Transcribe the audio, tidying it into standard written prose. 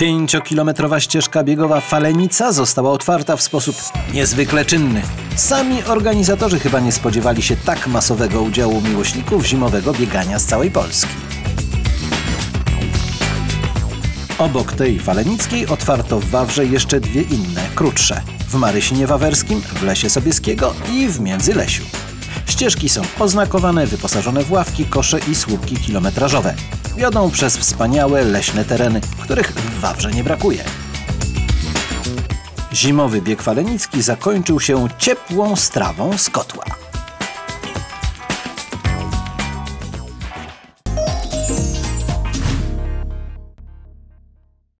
5-kilometrowa ścieżka biegowa Falenica została otwarta w sposób niezwykle czynny. Sami organizatorzy chyba nie spodziewali się tak masowego udziału miłośników zimowego biegania z całej Polski. Obok tej falenickiej otwarto w Wawrze jeszcze dwie inne, krótsze. W Marysinie Wawerskim, w Lesie Sobieskiego i w Międzylesiu. Ścieżki są oznakowane, wyposażone w ławki, kosze i słupki kilometrażowe. Wiodą przez wspaniałe leśne tereny, których w Wawrze nie brakuje. Zimowy bieg falenicki zakończył się ciepłą strawą z kotła.